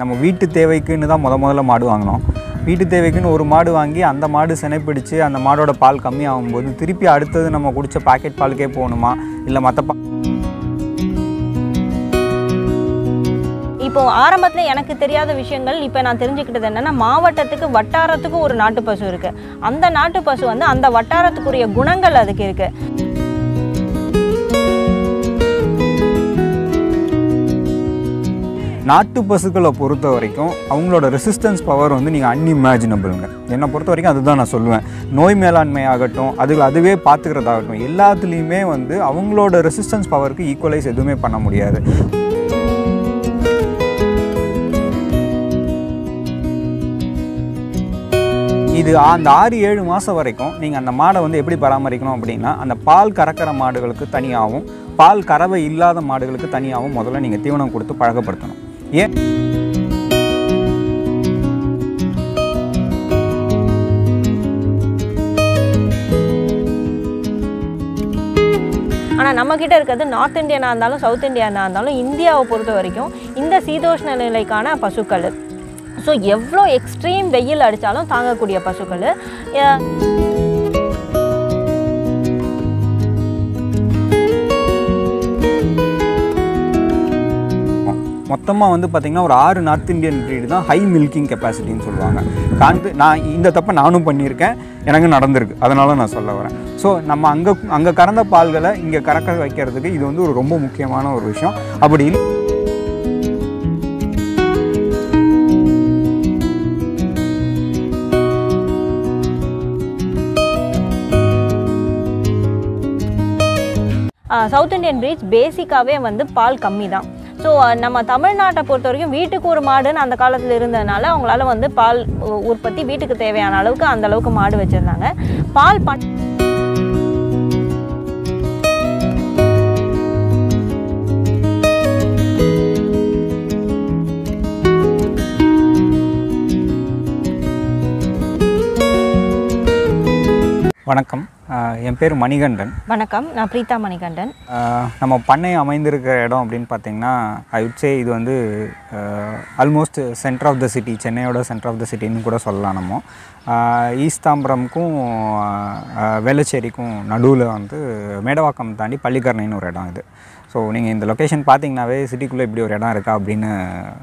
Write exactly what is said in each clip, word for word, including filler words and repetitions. நம்ம வீட்டு தேவைக்குன்னு தான் முத முதல்ல மாடு வாங்கினோம். வீட்டு தேவைக்குன்னு ஒரு மாடு வாங்கி அந்த மாடு செனை பிடிச்சி அந்த மாடோட பால் கம்மியாகும்போது திருப்பி அடுத்தது நம்ம குடித்த பாக்கெட் பாலுக்கே போகணுமா இல்லை மற்ற பா இப்போ ஆரம்பத்தில் எனக்கு தெரியாத விஷயங்கள் இப்போ நான் தெரிஞ்சுக்கிட்டது என்னென்னா, மாவட்டத்துக்கு வட்டாரத்துக்கும் ஒரு நாட்டு பசு இருக்குது. அந்த நாட்டு பசு வந்து அந்த வட்டாரத்துக்குரிய குணங்கள் அதுக்கு இருக்குது. நாட்டு பசுக்களை பொறுத்த வரைக்கும் அவங்களோட ரெசிஸ்டன்ஸ் பவர் வந்து நீங்கள் அன்இமேஜினபிளுங்க. என்னை பொறுத்த வரைக்கும் அதுதான் நான் சொல்லுவேன். நோய் மேலாண்மை ஆகட்டும், அது அதுவே பார்த்துக்கிறதாகட்டும், எல்லாத்துலேயுமே வந்து அவங்களோட ரெசிஸ்டன்ஸ் பவருக்கு ஈக்குவலைஸ் எதுவுமே பண்ண முடியாது. இது அந்த ஆறு ஏழு மாதம் வரைக்கும் நீங்கள் அந்த மாடை வந்து எப்படி பராமரிக்கணும் அப்படின்னா, அந்த பால் கறக்கிற மாடுகளுக்கு தனியாகவும் பால் கறவை இல்லாத மாடுகளுக்கு தனியாகவும் முதல்ல நீங்கள் தீவனம் கொடுத்து பழக்கப்படுத்தணும். ஏன் ஆனால் நம்மக்கிட்ட இருக்கிறது நார்த் இந்தியனாக இருந்தாலும் சவுத் இந்தியனாக இருந்தாலும் இந்தியாவை பொறுத்த வரைக்கும் இந்த சீதோஷ்ண நிலைக்கான பசுக்கள். ஸோ எவ்வளோ எக்ஸ்ட்ரீம் வெயில் அடித்தாலும் தாங்கக்கூடிய பசுக்கள். மொத்தமாக வந்து பார்த்திங்கன்னா ஒரு ஆறு நார்த் இந்தியன் ப்ரீடு தான் ஹை மில்கிங் கெப்பாசிட்டின்னு சொல்லுவாங்க. காண்பு நான் இந்த தப்பை நானும் பண்ணியிருக்கேன், எனக்கு நடந்திருக்கு, அதனால நான் சொல்ல வரேன். ஸோ நம்ம அங்கே அங்கே கறந்த பால்களை இங்கே கறக்க வைக்கிறதுக்கு இது வந்து ஒரு ரொம்ப முக்கியமான ஒரு விஷயம். அப்படி சவுத் இண்டியன் ப்ரீட்ஸ் பேசிக்காகவே வந்து பால் கம்மி தான். ஸோ நம்ம தமிழ்நாட்டை பொறுத்த வரைக்கும் வீட்டுக்கு ஒரு மாடுன்னு அந்த காலத்தில் இருந்ததுனால அவங்களால வந்து பால் உற்பத்தி வீட்டுக்கு தேவையான அளவுக்கு அந்த அளவுக்கு மாடு வச்சுருந்தாங்க. பால் பண் வணக்கம், என் பேர் மணிகண்டன். வணக்கம், நான் பிரீதா மணிகண்டன். நம்ம பண்ணை அமைந்திருக்கிற இடம் அப்படின்னு பார்த்திங்கன்னா, ஐ வுட் சே இது வந்து almost centre of the city, சென்னையோட சென்டர் ஆஃப் த சிட்டின்னு கூட சொல்லலாம். நம்ம ஈஸ்ட் தாம்பரமுக்கும் வேளச்சேரிக்கும் நடுவில் வந்து மேடவாக்கம் தாண்டி பள்ளிக்கரணைன்னு ஒரு இடம் இது. ஸோ நீங்கள் இந்த லொக்கேஷன் பார்த்தீங்கன்னாவே சிட்டிக்குள்ளே இப்படி ஒரு இடம் இருக்கா அப்படின்னு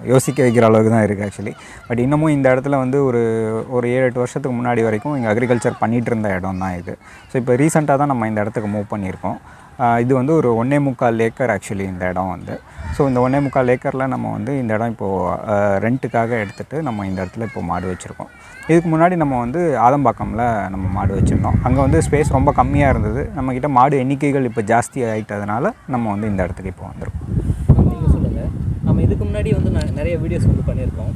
யோசிக்க வைக்கிற அளவுக்கு தான் இருக்குது ஆக்சுவலி. பட் இன்னமும் இந்த இடத்துல வந்து ஒரு ஒரு ஏழு எட்டு வருஷத்துக்கு முன்னாடி வரைக்கும் இங்கே அக்ரிகல்ச்சர் பண்ணிகிட்டு இருந்த இடம் தான் இது. ஸோ இப்போ ரீசெண்டாக தான் நம்ம இந்த இடத்துக்கு மூவ் பண்ணியிருக்கோம். இது வந்து ஒரு ஒன்றே முக்கால் ஏக்கர் ஆக்சுவலி இந்த இடம் வந்து. ஸோ இந்த ஒன்றே முக்கால் ஏக்கரில் நம்ம வந்து இந்த இடம் இப்போது ரெண்ட்டுக்காக எடுத்துகிட்டு நம்ம இந்த இடத்துல இப்போது மாடு வச்சுருக்கோம். இதுக்கு முன்னாடி நம்ம வந்து ஆதம்பாக்கமில் நம்ம மாடு வச்சுருந்தோம். அங்கே வந்து ஸ்பேஸ் ரொம்ப கம்மியாக இருந்தது. நம்மக்கிட்ட மாடு எண்ணிக்கைகள் இப்போ ஜாஸ்தி ஆகிட்டதுனால நம்ம வந்து இந்த இடத்துக்கு இப்போ வந்திருக்கோம். நீங்கள் சொல்லுங்கள், நம்ம இதுக்கு முன்னாடி வந்து நிறைய வீடியோஸ் வந்து பண்ணியிருக்கோம்.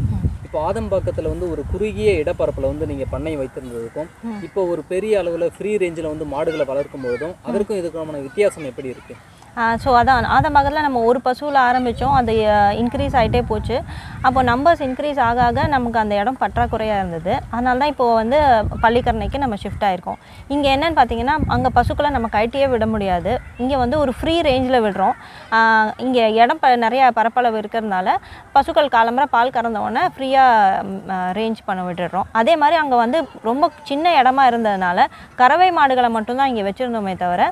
இப்போ ஆதம்பாக்கத்தில் வந்து ஒரு குறுகிய இடப்பரப்பில் வந்து நீங்கள் பண்ணை வைத்திருந்ததுக்கும் இப்போ ஒரு பெரிய அளவில் ஃப்ரீ ரேஞ்சில் வந்து மாடுகளை வளர்க்கும் போதும் அதற்கும் இதுக்கான வித்தியாசம் எப்படி இருக்குது? ஸோ அதான் ஆதம்பாக்கத்தில் நம்ம ஒரு பசுவில் ஆரம்பித்தோம், அது இன்க்ரீஸ் ஆகிட்டே போச்சு. அப்போது நம்பர்ஸ் இன்க்ரீஸ் ஆக ஆக நமக்கு அந்த இடம் பற்றாக்குறையாக இருந்தது. அதனால தான் இப்போது வந்து பள்ளிக்கரணைக்கு நம்ம ஷிஃப்ட் ஆகிருக்கோம். இங்கே என்னென்னு பார்த்தீங்கன்னா, அங்கே பசுக்களை நம்ம கட்டியே விட முடியாது. இங்கே வந்து ஒரு ஃப்ரீ ரேஞ்சில் விடுறோம். இங்கே இடம் ப நிறையா பரப்பளவு இருக்கிறதுனால பசுக்கள் காலம்புற பால் கறந்தவொடனே ஃப்ரீயாக ரேஞ்ச் பண்ண விட்டுடுறோம். அதே மாதிரி அங்கே வந்து ரொம்ப சின்ன இடமா இருந்ததுனால கறவை மாடுகளை மட்டும்தான் இங்கே வச்சுருந்தோமே தவிர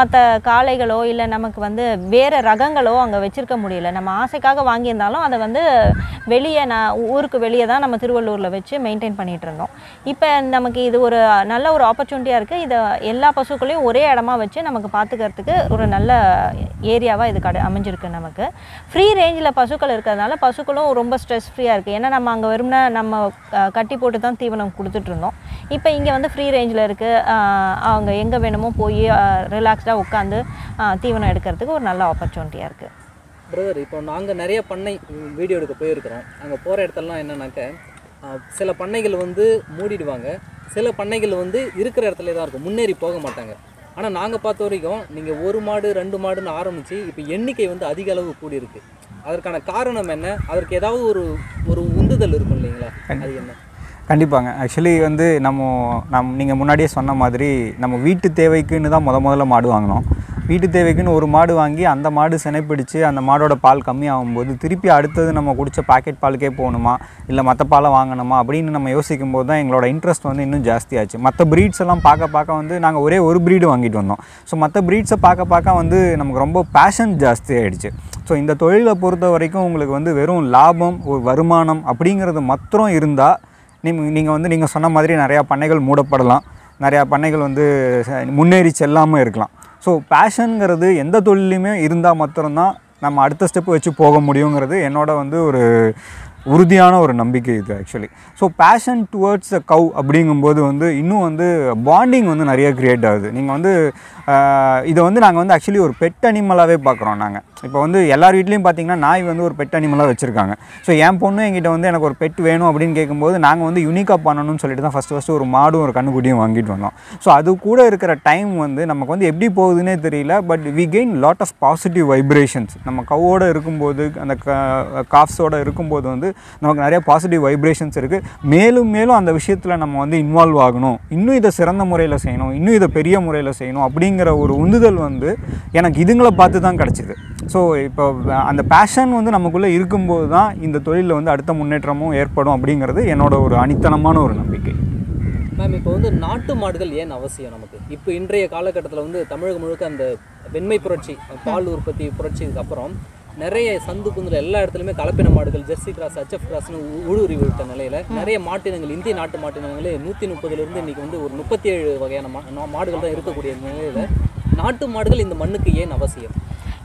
மற்ற காளைகளோ இல்லை நம்ம நமக்கு வந்து வேறு ரகங்களோ அங்கே வச்சுருக்க முடியல. நம்ம ஆசைக்காக வாங்கியிருந்தாலும் அதை வந்து வெளியே நான் ஊருக்கு வெளியே தான் நம்ம திருவள்ளூரில் வச்சு மெயின்டைன் பண்ணிகிட்டு இருந்தோம். இப்போ நமக்கு இது ஒரு நல்ல ஒரு ஆப்பர்ச்சுனிட்டியாக இருக்குது. இதை எல்லா பசுக்களையும் ஒரே இடமா வச்சு நமக்கு பார்த்துக்கிறதுக்கு ஒரு நல்ல ஏரியாவாக இது கடை அமைஞ்சிருக்கு. நமக்கு ஃப்ரீ ரேஞ்சில் பசுக்கள் இருக்கிறதுனால பசுக்களும் ரொம்ப ஸ்ட்ரெஸ் ஃப்ரீயாக இருக்குது. ஏன்னா நம்ம அங்கே வெறும்னா நம்ம கட்டி போட்டு தான் தீவனம் கொடுத்துட்ருந்தோம். இப்போ இங்கே வந்து ஃப்ரீ ரேஞ்சில் இருக்குது. அவங்க எங்கே வேணுமோ போய் ரிலாக்ஸ்டாக உட்காந்து தீவனம் எடுக்கிறதுக்கு ஒரு நல்ல ஆப்பர்ச்சுனிட்டியாக இருக்குது. பிரதர், இப்போ நாங்கள் நிறைய பண்ணை வீடியோ எடுக்க போயிருக்கிறோம். அங்கே போகிற இடத்துலலாம் என்னன்னாக்க சில பண்ணைகள் வந்து மூடிடுவாங்க, சில பண்ணைகள் வந்து இருக்கிற இடத்துல தான் இருக்கும், முன்னேறி போக மாட்டாங்க. ஆனால் நாங்கள் பார்த்த வரைக்கும் நீங்கள் ஒரு மாடு ரெண்டு மாடுன்னு ஆரம்பித்து இப்போ எண்ணிக்கை வந்து அதிக அளவு கூடியிருக்கு. அதற்கான காரணம் என்ன? அதற்கு ஏதாவது ஒரு ஒரு உந்துதல் இருக்கும் இல்லைங்களா? அது என்ன? கண்டிப்பாங்க. ஆக்சுவலி வந்து நம்ம நம் நீங்கள் முன்னாடியே சொன்ன மாதிரி நம்ம வீட்டு தேவைக்குன்னு தான் முத முதல்ல மாடு வாங்கினோம். வீட்டு தேவைக்குன்னு ஒரு மாடு வாங்கி அந்த மாடு சினைப்பிடிச்சு அந்த மாடோட பால் கம்மியாகும்போது திருப்பி அடுத்தது நம்ம குடித்த பாக்கெட் பாலுக்கே போகணுமா இல்லை மற்ற பாலை வாங்கணுமா அப்படின்னு நம்ம யோசிக்கும் போது தான் எங்களோட இன்ட்ரெஸ்ட் வந்து இன்னும் ஜாஸ்தியாச்சு. மற்ற ப்ரீட்ஸ் எல்லாம் பார்க்க பார்க்க வந்து நாங்கள் ஒரே ஒரு ப்ரீடு வாங்கிட்டு வந்தோம். ஸோ மற்ற ப்ரீட்ஸை பார்க்க பார்க்க வந்து நமக்கு ரொம்ப பேஷன் ஜாஸ்தி ஆகிடுச்சு. ஸோ இந்த தொழிலை பொறுத்த வரைக்கும் உங்களுக்கு வந்து வெறும் லாபம் ஒரு வருமானம் அப்படிங்கிறது மாத்திரம் இருந்தால் நீங்கள் நீங்கள் வந்து நீங்கள் சொன்ன மாதிரி நிறையா பண்ணைகள் மூடப்படலாம், நிறையா பண்ணைகள் வந்து முன்னேறி செல்லாமல் இருக்கலாம். ஸோ பேஷனுங்கிறது எந்த தொழிலையுமே இருந்தால் மாத்திரம்தான் நம்ம அடுத்த ஸ்டெப்பு வச்சு போக முடியுங்கிறது என்னோட வந்து ஒரு உறுதியான ஒரு நம்பிக்கை இது actually. So passion towards a cow அப்படிங்கும்போது வந்து இன்னும் வந்து பாண்டிங் வந்து நிறைய க்ரியேட் ஆகுது. நீங்கள் வந்து இதை வந்து நாங்கள் வந்து ஆக்சுவலி ஒரு பெட் அனிமலாகவே பார்க்குறோம். நாங்கள் இப்போ வந்து எல்லார் வீட்லேயும் பார்த்திங்கன்னா நாய் வந்து ஒரு பெட் அனிமலாக வச்சுருக்காங்க. ஸோ என் பொண்ணு என்கிட்ட வந்து எனக்கு ஒரு பெட் வேணும் அப்படின்னு கேட்கும்போது நாங்கள் வந்து யூனிக்காக பண்ணணும்னு சொல்லிட்டு தான் ஃபஸ்ட்டு ஃபஸ்ட்டு ஒரு மாடும் ஒரு கண்ணுக்குட்டியும் வாங்கிட்டு வந்தோம். ஸோ அது கூட இருக்கிற டைம் வந்து நமக்கு வந்து எப்படி போகுதுன்னே தெரியல. But we gain lot of positive vibrations. நம்ம கவ்வோடு இருக்கும்போது அந்த காஃப்ஸோடு இருக்கும்போது வந்து நமக்கு நிறைய பாசிட்டிவ் வைப்ரேஷன்ஸ் இருக்குது. மேலும் மேலும் அந்த விஷயத்தில் நம்ம வந்து இன்வால்வ் ஆகணும், இன்னும் இதை சிறந்த முறையில் செய்யணும், இன்னும் இதை பெரிய முறையில் செய்யணும் அப்படிங்கிற ஒரு உந்துதல் வந்து எனக்கு இதுங்களை பார்த்து தான் கிடச்சிது. ஸோ இப்போ அந்த பேஷன் வந்து நமக்குள்ளே இருக்கும்போது தான் இந்த தொழிலில் வந்து அடுத்த முன்னேற்றமும் ஏற்படும் அப்படிங்கிறது என்னோட ஒரு அனித்தனமான ஒரு நம்பிக்கை. மேம், இப்போ வந்து நாட்டு மாடுகள் ஏன் அவசியம் நமக்கு? இப்போ இன்றைய காலகட்டத்தில் வந்து தமிழகம் முழுக்க அந்த வெண்மை புரட்சி, பால் உற்பத்தி புரட்சிக்கு அப்புறம் நிறைய சந்து குந்தில் எல்லா இடத்துலையுமே கலப்பின மாடுகள், ஜெர்சி கிராஸ், ஹெச்எஃப் கிராஸ்னு ஊடுருவி விட்ட நிலையில் நிறைய மாட்டினங்கள், இந்திய நாட்டு மாட்டினங்களே நூற்றி முப்பதுலேருந்து இன்றைக்கி வந்து ஒரு முப்பத்தி ஏழு வகையான மா மாடுகள் தான் இருக்கக்கூடிய நிலையில் நாட்டு மாடுகள் இந்த மண்ணுக்கு ஏன் அவசியம்?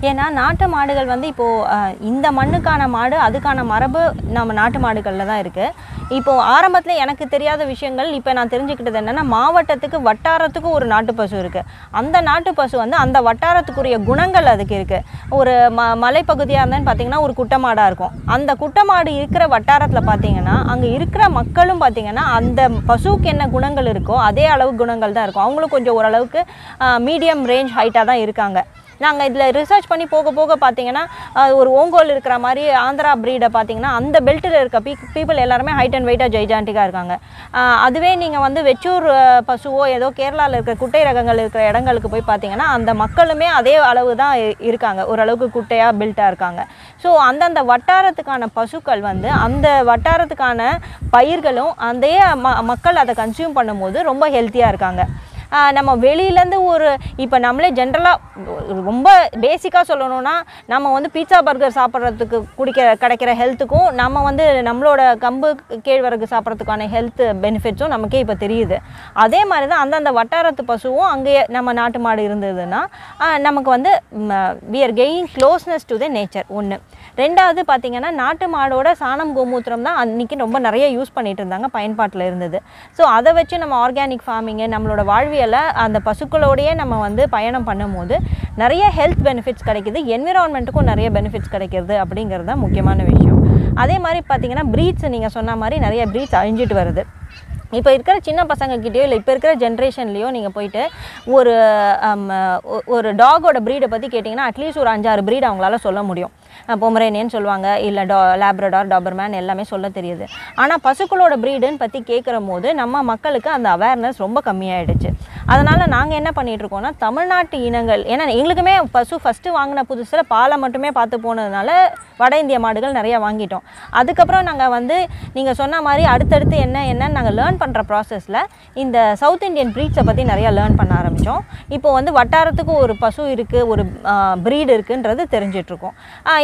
ஏன்னா நாட்டு மாடுகள் வந்து இப்போது இந்த மண்ணுக்கான மாடு, அதுக்கான மரபு நம்ம நாட்டு மாடுகளில் தான் இருக்குது. இப்போது ஆரம்பத்தில் எனக்கு தெரியாத விஷயங்கள் இப்போ நான் தெரிஞ்சுக்கிட்டது என்னென்னா, மாவட்டத்துக்கு வட்டாரத்துக்கும் ஒரு நாட்டு பசு இருக்குது. அந்த நாட்டு பசு வந்து அந்த வட்டாரத்துக்குரிய குணங்கள் அதுக்கு இருக்குது. ஒரு ம மலைப்பகுதியாக இருந்தாலும் பார்த்திங்கன்னா ஒரு குட்டை மாடாக இருக்கும். அந்த குட்டை மாடு இருக்கிற வட்டாரத்தில் பார்த்திங்கன்னா அங்கே இருக்கிற மக்களும் பார்த்திங்கன்னா அந்த பசுவுக்கு என்ன குணங்கள் இருக்கோ அதே அளவு குணங்கள் தான் இருக்கும். அவங்களும் கொஞ்சம் ஓரளவுக்கு மீடியம் ரேஞ்ச் ஹைட்டாக தான் இருக்காங்க. நாங்கள் இதில் ரிசர்ச் பண்ணி போக போக பார்த்திங்கன்னா ஒரு ஓங்கோல் இருக்கிற மாதிரி ஆந்திரா ப்ரீடை பார்த்திங்கன்னா அந்த பெல்ட்டில் இருக்க பீ பீப்புள் எல்லாருமே ஹைட் அண்ட் வெயிட்டாக ஜெய்ஜாண்டிக்காக இருக்காங்க. அதுவே நீங்கள் வந்து வெச்சூர் பசுவோ ஏதோ கேரளாவில் இருக்கிற குட்டை ரகங்கள் இருக்கிற இடங்களுக்கு போய் பார்த்திங்கன்னா அந்த மக்களுமே அதே அளவு தான் இருக்காங்க, ஓரளவுக்கு குட்டையாக பில்ட்டாக இருக்காங்க. ஸோ அந்தந்த வட்டாரத்துக்கான பசுக்கள் வந்து அந்த வட்டாரத்துக்கான பயிர்களும் அதே ம மக்கள் அதை கன்சியூம் பண்ணும்போது ரொம்ப ஹெல்த்தியாக இருக்காங்க. நம்ம வெளியிலேருந்து ஒரு இப்போ நம்மளே ஜென்ரலாக ரொம்ப பேசிக்காக சொல்லணும்னா நம்ம வந்து பீட்சா பர்கர் சாப்பிட்றதுக்கு குடிக்கிற கிடைக்கிற ஹெல்த்துக்கும் நம்ம வந்து நம்மளோட கம்பு கேழ்வரகு சாப்பிட்றதுக்கான ஹெல்த் பெனிஃபிட்ஸும் நமக்கே இப்போ தெரியுது. அதே மாதிரி தான் அந்தந்த வட்டாரத்து பசுவும் அங்கேயே நம்ம நாட்டு மாடு இருந்ததுன்னா நமக்கு வந்து we are gaining closeness to the nature ஒன்று. ரெண்டாவது பார்த்திங்கன்னா நாட்டு மாடோட சாணம் கோமூத்திரம் தான் அன்றைக்கி ரொம்ப நிறைய யூஸ் பண்ணிகிட்டு இருந்தாங்க, பயன்பாட்டில் இருந்தது. ஸோ அதை வச்சு நம்ம ஆர்கானிக் ஃபார்மிங்கு நம்மளோட வாழ்வி அந்த பசுக்களோடையே நம்ம வந்து பயணம் பண்ணும்போது நிறைய ஹெல்த் பெனிஃபிட்ஸ் கிடைக்குது, என்விரான்மெண்ட்டுக்கும் நிறைய பெனிஃபிட்ஸ் கிடைக்கிறது அப்படிங்கிறது தான் முக்கியமான விஷயம். அதே மாதிரி பார்த்திங்கன்னா ப்ரீட்ஸ் நீங்கள் சொன்ன மாதிரி நிறைய ப்ரீட்ஸ் அழிஞ்சிட்டு வருது. இப்போ இருக்கிற சின்ன பசங்கக்கிட்டேயோ இல்லை இப்போ இருக்கிற ஜென்ரேஷன்லேயோ நீங்கள் போயிட்டு ஒரு ஒரு டாகோட ப்ரீடை பற்றி கேட்டிங்கன்னா அட்லீஸ்ட் ஒரு அஞ்சாறு ப்ரீட் அவங்களால சொல்ல முடியும். பொமரேனியன் சொல்லுவாங்க, இல்லை டா லேப்ரடார், டாபர்மேன் எல்லாமே சொல்ல தெரியுது. ஆனால் பசுக்களோட ப்ரீடுன்னு பற்றி கேட்குற போது நம்ம மக்களுக்கு அந்த அவேர்னஸ் ரொம்ப கம்மியாகிடுச்சு. அதனால் நாங்கள் என்ன பண்ணிகிட்ருக்கோன்னா தமிழ்நாட்டு இனங்கள், ஏன்னா எங்களுக்குமே பசு ஃபஸ்ட்டு வாங்கின புதுசில் பாலை மட்டுமே பார்த்து போனதுனால வட இந்திய மாடுகள் நிறையா வாங்கிட்டோம். அதுக்கப்புறம் நாங்கள் வந்து நீங்கள் சொன்ன மாதிரி அடுத்தடுத்து என்ன என்னன்னு நாங்கள் லேர்ன் பண்ணுற ப்ராசஸில் இந்த சவுத் இண்டியன் ப்ரீட்ஸை பற்றி நிறையா லேர்ன் பண்ண ஆரம்பித்தோம். இப்போ வந்து வட்டாரத்துக்கு ஒரு பசு இருக்குது, ஒரு ப்ரீடு இருக்குன்றது தெரிஞ்சிட்ருக்கோம்.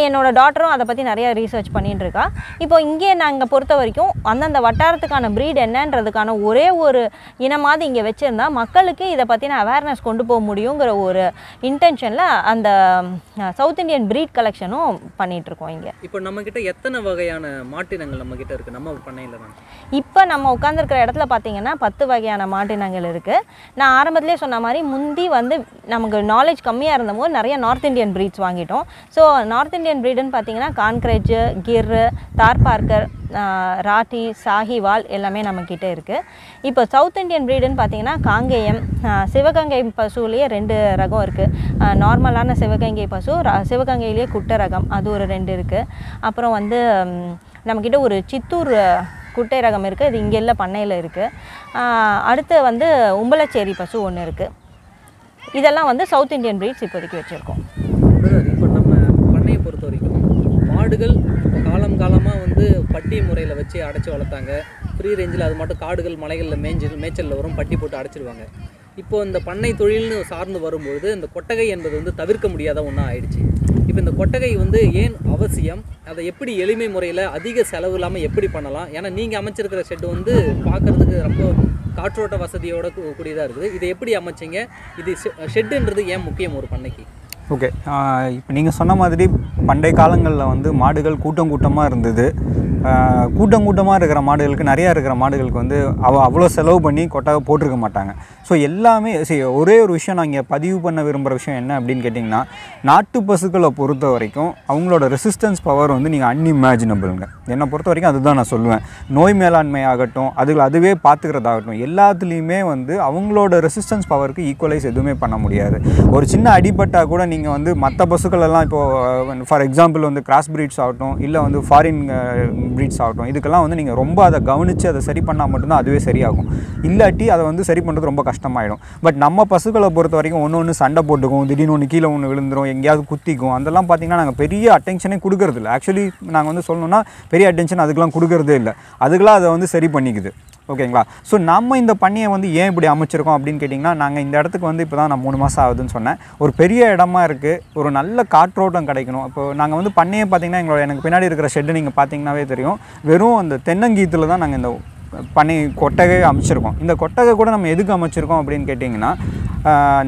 என்னோட டாட்டரும் அதை பற்றி நிறையா ரீசர்ச் பண்ணிகிட்டு இருக்கா. இப்போ இங்கே நாங்கள் பொறுத்த வரைக்கும் அந்தந்த வட்டாரத்துக்கான ப்ரீட் என்னன்றதுக்கான ஒரே ஒரு இனமாவது இங்கே வச்சுருந்தா மக்களுக்கு இதை பற்றின அவேர்னஸ் கொண்டு போக முடியுங்கிற ஒரு இன்டென்ஷனில் அந்த சவுத் இண்டியன் ப்ரீட் கலெக்ஷனும் பண்ணிகிட்ருக்கோம். இங்கே இப்போ நம்மக்கிட்ட எத்தனை வகையான மாட்டினங்கள் நம்மக்கிட்ட இருக்குது? நம்ம பண்ணையில் தான் இப்போ நம்ம உட்காந்துருக்கிற இடத்துல பார்த்திங்கன்னா பத்து வகையான மாட்டினங்கள் இருக்குது. நான் ஆரம்பத்துலேயே சொன்ன மாதிரி முந்தி வந்து நமக்கு நாலேஜ் கம்மியாக இருந்தபோது நிறைய நார்த் இண்டியன் ப்ரீட்ஸ் வாங்கிட்டோம். ஸோ நார்த் இண்டியன் ப்ரீடுன்னு பார்த்தீங்கன்னா கான்க்ரேஜு, கிர், தார்பார்க்கர், ராட்டி, சாஹிவால் எல்லாமே நம்மக்கிட்ட இருக்குது. இப்போ சவுத் இண்டியன் ப்ரீடுன்னு பார்த்தீங்கன்னா காங்கேயம், சிவகங்கை பசுலேயே ரெண்டு ரகம் இருக்குது. நார்மலான சிவகங்கை பசு, சிவகங்கையிலேயே குட்டை ரகம் அது ஒரு ரெண்டு இருக்குது. அப்புறம் வந்து நம்மக்கிட்ட ஒரு சித்தூர் குட்டை ரகம் இருக்குது, அது இங்கே இல்லை பண்ணையில் இருக்குது. அடுத்து வந்து உம்பளச்சேரி பசு ஒன்று இருக்குது. இதெல்லாம் வந்து சவுத் இந்தியன் பிரீட்ஸ் இப்போதைக்கு வச்சுருக்கோம். இப்போ நம்ம பண்ணையை பொறுத்த வரைக்கும் மாடுகள் இப்போ காலம் காலமாக வந்து பட்டி முறையில் வச்சு அடைச்சி வளர்த்தாங்க. ஃப்ரீ ரேஞ்சில் அது மட்டும் காடுகள் மலைகளில் மேய்ஞ்சல் மேய்ச்சலில் வரும், பட்டி போட்டு அடைச்சிடுவாங்க. இப்போ இந்த பண்ணை தொழில்னு சார்ந்து வரும்பொழுது இந்த கொட்டகை என்பது வந்து தவிர்க்க முடியாத ஒன்றா ஆயிடுச்சு. இப்போ இந்த கொட்டகை வந்து ஏன் அவசியம், அதை எப்படி எளிமை முறையில் அதிக செலவு இல்லாமல் எப்படி பண்ணலாம்? ஏன்னா நீங்கள் அமைச்சிருக்கிற ஷெட் வந்து பார்க்குறதுக்கு ரொம்ப காற்றோட்ட வசதியோட கூடியதாக இருக்குது. இதை எப்படி அமைச்சிங்க? இது ஷெட்டுன்றது ஏன் முக்கியம் ஒரு பண்ணைக்கு? ஓகே, இப்போ நீங்கள் சொன்ன மாதிரி பண்டைய காலங்களில் வந்து மாடுகள் கூட்டம் கூட்டமாக இருந்தது. கூட்டம் கூட்டமாக இருக்கிற மாடுகளுக்கு, நிறையா இருக்கிற மாடுகளுக்கு வந்து அவ அவ்வளோ செலவு பண்ணி கொட்டாக போட்டிருக்க மாட்டாங்க. ஸோ எல்லாமே சரி. ஒரே ஒரு விஷயம் நான் இங்கே பதிவு பண்ண விரும்புகிற விஷயம் என்ன அப்படின்னு கேட்டிங்கன்னா, நாட்டு பசுக்களை பொறுத்த வரைக்கும் அவங்களோட ரெசிஸ்டன்ஸ் பவர் வந்து நீங்கள் அன்இமேஜினபிளுங்க. என்னை பொறுத்த வரைக்கும் அதுதான் நான் சொல்லுவேன். நோய் மேலாண்மை ஆகட்டும், அதுகள் அதுவே பார்த்துக்கிறதாகட்டும், எல்லாத்துலேயுமே வந்து அவங்களோட ரெசிஸ்டன்ஸ் பவருக்கு ஈக்குவலைஸ் எதுவுமே பண்ண முடியாது. ஒரு சின்ன அடிபட்டால் கூட நீங்கள் வந்து மற்ற பசுக்களெல்லாம் இப்போது ஃபார் எக்ஸாம்பிள் வந்து கிராஸ் ப்ரீட்ஸ் ஆகட்டும், இல்லை வந்து ஃபாரின் ப்ரீட்ஸ் ஆகட்டும், இதுக்கெல்லாம் வந்து நீங்கள் ரொம்ப அதை கவனித்து அதை சரி பண்ணால் மட்டும்தான் அதுவே சரியாகும். இல்லாட்டி அதை வந்து சரி பண்ணுறது ரொம்ப கஷ்டமாயிடும். பட் நம்ம பசுக்களை பொறுத்த வரைக்கும் ஒன்று ஒன்று சண்டை போட்டுக்கும், திடீர்னு ஒன்று கீழே ஒன்று விழுந்துடும், எங்கேயாவது குத்திக்கும். அதெல்லாம் பார்த்திங்கன்னா நாங்கள் பெரிய அட்டென்ஷனே கொடுக்கறது இல்லை. ஆக்சுவலி நாங்கள் வந்து சொல்லணும்னா பெரிய அட்டென்ஷன் அதுக்கெல்லாம் கொடுக்கறதே இல்லை. அதுக்கெல்லாம் அதை வந்து சரி பண்ணிக்குது. ஓகேங்களா? ஸோ நம்ம இந்த பண்ணியை வந்து ஏன் இப்படி அமைச்சிருக்கோம் அப்படின்னு கேட்டிங்கன்னா, நாங்கள் இந்த இடத்துக்கு வந்து இப்போ தான் நான் மூணு மாதம் ஆகுதுன்னு சொன்னேன். ஒரு பெரிய இடமா இருக்குது, ஒரு நல்ல காற்றோட்டம் கிடைக்கணும். இப்போ நாங்கள் வந்து பண்ணையை பார்த்திங்கன்னா, எங்களோட எனக்கு பின்னாடி இருக்கிற ஷெட்டு நீங்கள் பார்த்திங்கனாவே தெரியும், வெறும் அந்த தென்னங்கீத்தில் தான் நாங்கள் இந்த பண்ணை கொட்டகை அமைச்சிருக்கோம். இந்த கொட்டகை கூட நம்ம எதுக்கு அமைச்சிருக்கோம் அப்படின்னு கேட்டிங்கன்னா,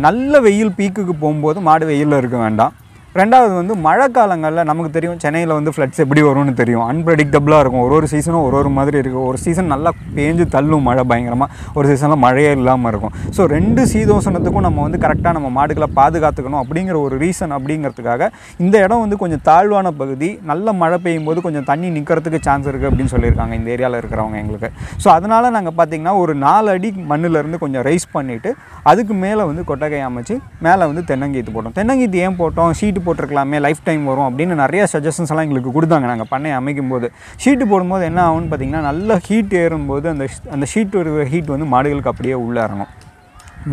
நல்ல வெயில் பீக்குக்கு போகும்போது மாடு வெயிலில் இருக்க வேண்டாம். ரெண்டாவது வந்து மழை காலங்களில் நமக்கு தெரியும் சென்னையில் வந்து ஃப்ளட்ஸ் எப்படி வரும்னு தெரியும். அன்பிரடிக்டபுளாக இருக்கும். ஒரு ஒரு சீசனும் ஒரு ஒரு மாதிரி இருக்கும். ஒரு சீசன் நல்லா பேஞ்சு தள்ளும் மழை பயங்கரமாக, ஒரு சீசனில் மழையே இல்லாமல் இருக்கும். ஸோ ரெண்டு சீதோசனத்துக்கும் நம்ம வந்து கரெக்டாக நம்ம மாடுகளை பாதுகாத்துக்கணும் அப்படிங்கிற ஒரு ரீசன். அப்படிங்கிறதுக்காக இந்த இடம் வந்து கொஞ்சம் தாழ்வான பகுதி, நல்ல மழை பெய்யும் போது கொஞ்சம் தண்ணி நிற்கிறதுக்கு சான்ஸ் இருக்குது அப்படின்னு சொல்லியிருக்காங்க இந்த ஏரியாவில் இருக்கிறவங்க எங்களுக்கு. ஸோ அதனால் நாங்கள் பார்த்திங்கன்னா ஒரு நாலு அடி மண்ணிலேருந்து கொஞ்சம் ரைஸ் பண்ணிவிட்டு அதுக்கு மேலே வந்து கொட்டகை அமைச்சு மேலே வந்து தென்னங்கீத்து போட்டோம். தென்னங்கீத்து ஏன் போட்டோம்? ஷீட்டு போட்டிருக்கலாமே, லைஃப் டைம் வரும் அப்படின்னு நிறைய சஜஷன்ஸ் எல்லாம் எங்களுக்கு கொடுத்தாங்க. நாங்கள் பண்ணை அமைக்கும் போது ஷீட்டு போடும்போது என்ன ஆகும்னு பார்த்திங்கன்னா, நல்ல ஹீட் ஏறும்போது அந்த அந்த ஷீட் இருக்கிற ஹீட் வந்து மாடுகளுக்கு அப்படியே உள்ளே இறங்கும்.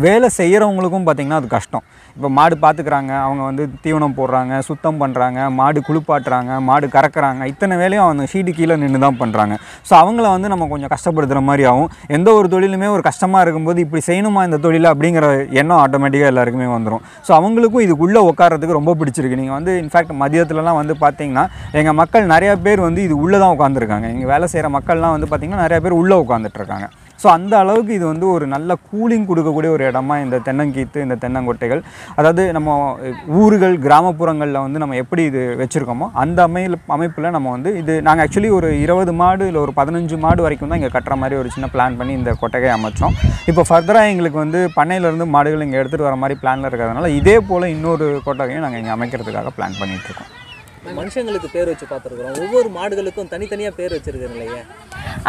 வேலை செய்கிறவங்களுக்கும் பார்த்திங்கன்னா அது கஷ்டம். இப்போ மாடு பார்த்துக்கிறாங்க, அவங்க வந்து தீவனம் போடுறாங்க, சுத்தம் பண்ணுறாங்க, மாடு குளிப்பாட்டுறாங்க, மாடு கறக்கிறாங்க, இத்தனை வேலையும் அவங்க ஷீட்டு கீழே நின்று தான் பண்ணுறாங்க. ஸோ அவங்கள வந்து நம்ம கொஞ்சம் கஷ்டப்படுத்துகிற மாதிரி ஆகும். எந்த ஒரு தொழிலுமே ஒரு கஷ்டமாக இருக்கும்போது இப்படி செய்யணுமா இந்த தொழிலை அப்படிங்கிற எண்ணம் ஆட்டோமேட்டிக்காக எல்லாருக்குமே வந்துடும். ஸோ அவங்களுக்கும் இதுக்குள்ளே உட்காரத்துக்கு ரொம்ப பிடிச்சிருக்கு. நீங்கள் வந்து இன்ஃபேக்ட் மதியத்துலலாம் வந்து பார்த்திங்கன்னா எங்கள் மக்கள் நிறையா பேர் வந்து இது உள்ளே தான் உட்காந்துருக்காங்க. எங்கள் வேலை செய்கிற மக்கள்லாம் வந்து பார்த்திங்கன்னா நிறையா பேர் உள்ளே உட்காந்துட்ருக்காங்க. ஸோ அந்த அளவுக்கு இது வந்து ஒரு நல்ல கூலிங் கொடுக்கக்கூடிய ஒரு இடமா இந்த தென்னங்கீத்து, இந்த தென்னங்கொட்டைகள். அதாவது நம்ம ஊர்கள் கிராமப்புறங்களில் வந்து நம்ம எப்படி இது வச்சுருக்கோமோ அந்த அமை அமைப்பில் நம்ம வந்து இது நாங்கள் ஆக்சுவலி ஒரு இருபது மாடு இல்லை ஒரு பதினஞ்சு மாடு வரைக்கும் தான் இங்கே கட்டுற மாதிரி ஒரு சின்ன பிளான் பண்ணி இந்த கொட்டகை அமைச்சோம். இப்போ ஃபர்தராக எங்களுக்கு வந்து பண்ணையிலேருந்து மாடுகள் இங்கே எடுத்துகிட்டு வர மாதிரி பிளானில் இருக்கிறதுனால இதே போல் இன்னொரு கொட்டகையும் நாங்கள் இங்கே அமைக்கிறதுக்காக பிளான் பண்ணிகிட்ருக்கோம். மனுஷங்களுக்கு பேர் வச்சு பார்த்துருக்குறோம், ஒவ்வொரு மாடுகளுக்கும் தனித்தனியாக பேர் வச்சுருக்குறோம் இல்லையா?